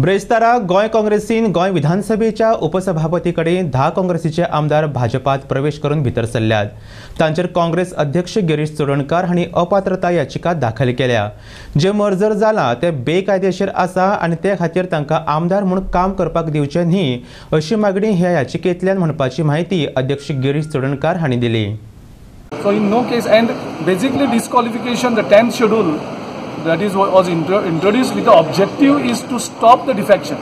ब्रेस्तारा गोंय काँग्रेसीन गोंय विधानसभेच्या उपसभापतीकडे 10 काँग्रेसीचे आमदार भाजपात प्रवेश करून भितर सरल्यात। तांचेर काँग्रेस अध्यक्ष गिरीश चोडणकार हांणी अपात्रता याचिका दाखल केल्या। जे मर्जर जाला ते बेकायदेशीर आसा आनी ते खातीर तांकां आमदार म्हणून काम करपाक दिवचें न्ही अशी मागणी ह्या याचिकेंतल्यान म्हणपाची माहिती अध्यक्ष गिरीश चोडणकार हांणी दिली। So in no case and basically disqualification, the 10th schedule that is was introduced with the objective is to stop the defection.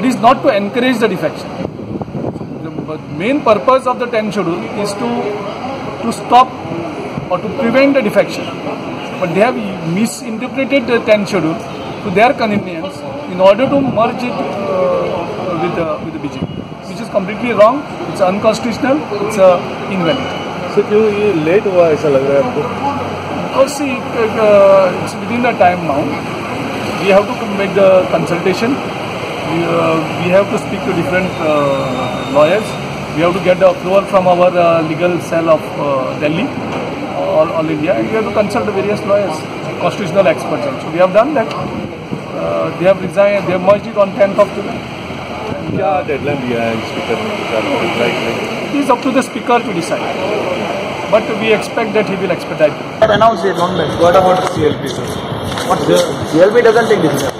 It is not to encourage the defection. The main purpose of the 10th schedule is to stop or to prevent the defection. But they have misinterpreted the 10th schedule to their convenience in order to merge it with the BJP, which is completely wrong. It's unconstitutional. It's invalid. तो क्यों ये late हुआ ऐसा लग रहा है आपको? और see it's within the time now we have to make the consultation, we have to speak to different lawyers, we have to get the approval from our legal cell of Delhi all India and we have to consult various lawyers, constitutional experts also. We have done that, they have resigned, they have merged it on 10th of July। क्या deadline दिया है speaker ने? Is up to the speaker to decide, but we expect that he will expedite. Announce the government what about CLP sir? What CLP doesn't take decision,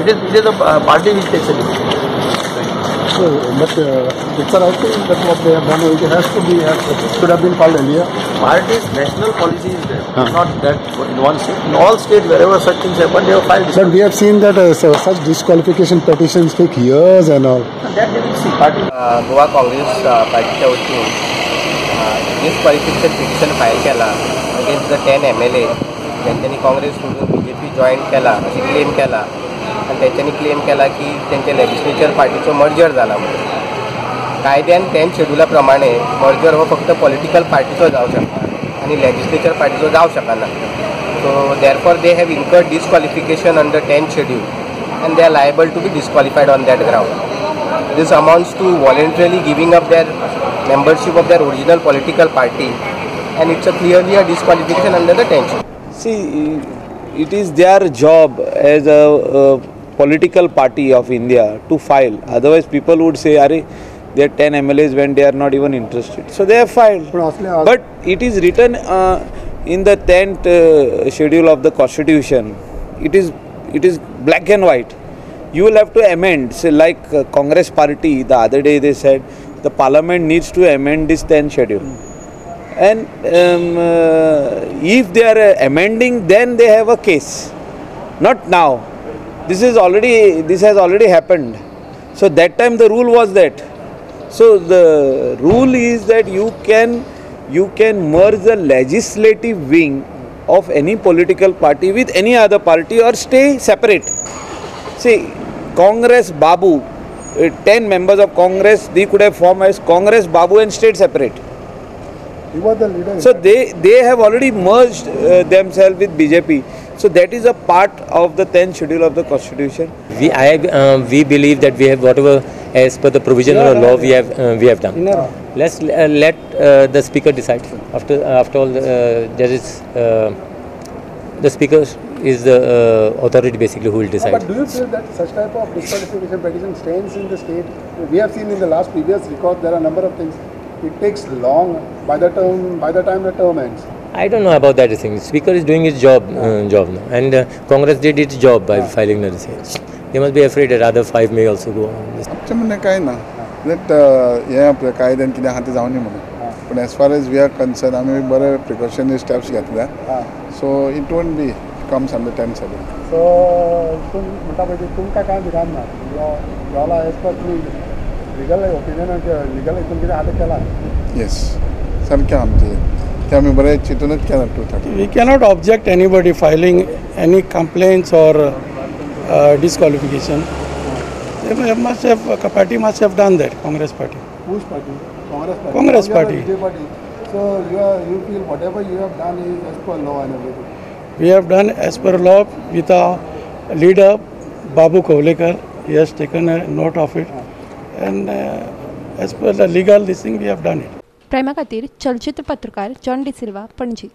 it is a party which takes a decision. But sir I think that what they have done it has to be should have been called India parties national policy is there, not that in one state, in all states wherever such things happen they have filed. But we have seen that such disqualification petitions take years and all, and that we will see. Party Goa Congress party च्या वतीने disqualification petition file केला against the 10 MLA ज्यांनी काँग्रेस सोडून BJP join केला असे claim केला आणि त्यांनी क्लेम केला की त्यांच्या लेजिस्लेचर पार्टीचं मर्जर झाला म्हणून। कायद्यान 10th शेड्यूला प्रमाणे मर्जर हो फक्त पॉलिटिकल पार्टीचो जावं शकता आणि लेजिस्लेचर पार्टीचो जावं शकना। So therefore they have incurred disqualification under 10th schedule and they are liable to be disqualified on that ground. This amounts to voluntarily giving up their membership of their original political party and it's a clearly a disqualification under the 10th schedule. See it is their job as a political party of India to file, otherwise people would say are they are 10 MLAs when they are not even interested, so they have filed. But it is written in the 10th schedule of the constitution, it is black and white. You will have to amend. Say like Congress party the other day they said the parliament needs to amend this 10th schedule, and if they are amending then they have a case, not now. This has already happened. So that time the rule was that. So the rule is that you can merge the legislative wing of any political party with any other party or stay separate. See, Congress Babu, 10 members of Congress, they could have formed as Congress Babu and stayed separate. You were the leader. So they have already merged themselves with BJP. So that is a part of the 10th schedule of the constitution. We believe that we have whatever as per the provisional law we have done. Let's let the speaker decide. After all, there is the speaker is the authority basically who will decide. But do you feel that such type of disqualification petition stands in the state? We have seen in the last previous record there are a number of things. It takes long by the time the term ends. I don't know about that thing. Speaker is doing his job now, and Congress did its job by filing the decision. They must be afraid that other 5 may also go on this. Chairman has said that yeah, we have to take care of this. But as far as we are concerned, we have taken precautionary steps. So it won't be comes under 10th schedule. So, legal opinion. Yes. Sir, we cannot object anybody filing any complaints or disqualification. Party must have done that. Congress party. Whose party? Congress party. So you feel whatever you have done is as per law and everything. We have done as per law with our leader Babu Kovalekar. He has taken a note of it, and as per the legal thing we have done it. Prima Khatir, Chalchitra Patrakar, John De Silva, Panji.